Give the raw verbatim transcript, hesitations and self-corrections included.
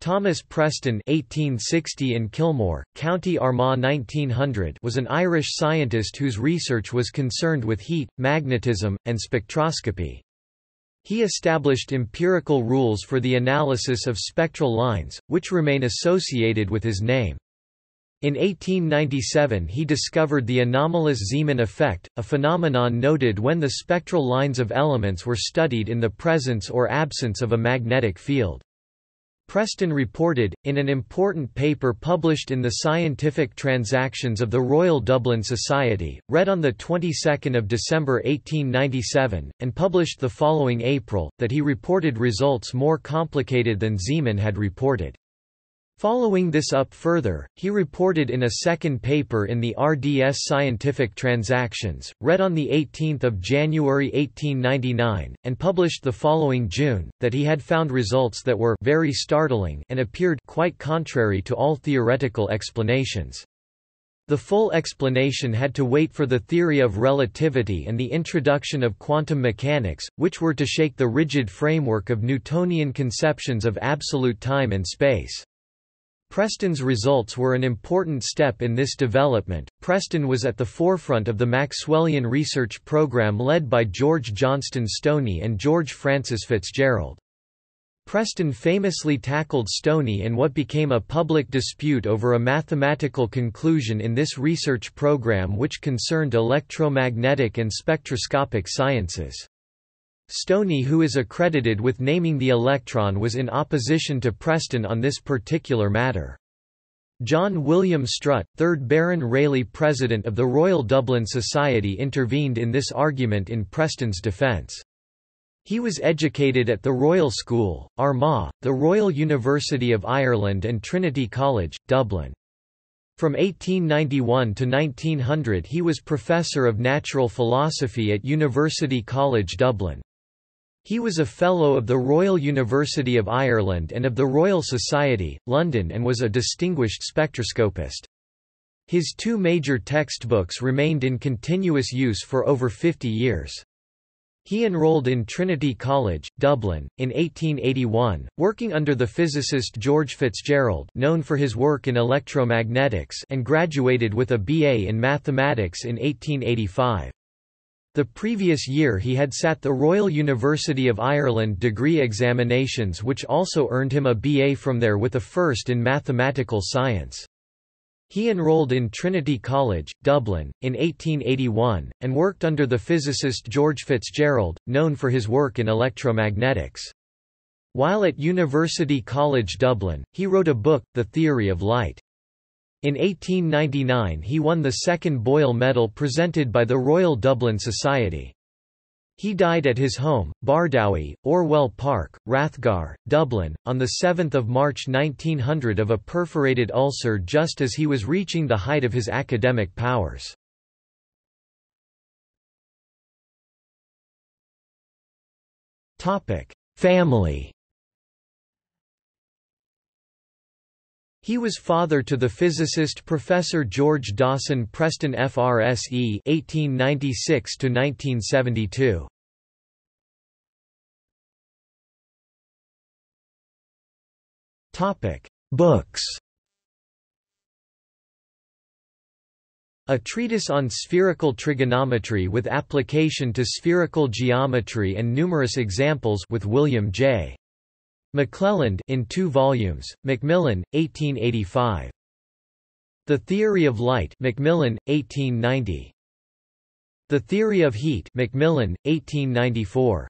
Thomas Preston eighteen sixty in Kilmore, County Armagh nineteen hundred was an Irish scientist whose research was concerned with heat, magnetism, and spectroscopy. He established empirical rules for the analysis of spectral lines, which remain associated with his name. In eighteen ninety-seven he discovered the anomalous Zeeman effect, a phenomenon noted when the spectral lines of elements were studied in the presence or absence of a magnetic field. Preston reported, in an important paper published in the Scientific Transactions of the Royal Dublin Society, read on the twenty-second of December eighteen ninety-seven, and published the following April, that he reported results more complicated than Zeeman had reported. Following this up further, he reported in a second paper in the R D S Scientific Transactions, read on the eighteenth of January eighteen ninety-nine, and published the following June, that he had found results that were very startling and appeared quite contrary to all theoretical explanations. The full explanation had to wait for the theory of relativity and the introduction of quantum mechanics, which were to shake the rigid framework of Newtonian conceptions of absolute time and space. Preston's results were an important step in this development. Preston was at the forefront of the Maxwellian research program led by George Johnston Stoney and George Francis Fitzgerald. Preston famously tackled Stoney in what became a public dispute over a mathematical conclusion in this research program which concerned electromagnetic and spectroscopic sciences. Stoney, who is accredited with naming the electron, was in opposition to Preston on this particular matter. John William Strutt, third Baron Rayleigh, president of the Royal Dublin Society, intervened in this argument in Preston's defence. He was educated at the Royal School, Armagh, the Royal University of Ireland and Trinity College, Dublin. From eighteen ninety-one to nineteen hundred he was Professor of Natural Philosophy at University College Dublin. He was a Fellow of the Royal University of Ireland and of the Royal Society, London, and was a distinguished spectroscopist. His two major textbooks remained in continuous use for over fifty years. He enrolled in Trinity College, Dublin, in eighteen eighty-one, working under the physicist George Fitzgerald, known for his work in electromagnetics, and graduated with a B A in mathematics in eighteen eighty-five. The previous year he had sat the Royal University of Ireland degree examinations, which also earned him a B A from there with a first in mathematical science. He enrolled in Trinity College, Dublin, in eighteen eighty-one, and worked under the physicist George Fitzgerald, known for his work in electromagnetics. While at University College Dublin, he wrote a book, The Theory of Light. In eighteen ninety-nine he won the second Boyle Medal presented by the Royal Dublin Society. He died at his home, Bardowie, Orwell Park, Rathgar, Dublin, on the seventh of March nineteen hundred of a perforated ulcer just as he was reaching the height of his academic powers. Family. He was father to the physicist Professor George Dawson Preston F R S E eighteen ninety-six to nineteen seventy-two. Topic: Books. A treatise on spherical trigonometry with application to spherical geometry and numerous examples with William J. McClelland in two volumes, Macmillan, eighteen eighty-five. The Theory of Light, Macmillan, eighteen ninety. The Theory of Heat, Macmillan, eighteen ninety-four.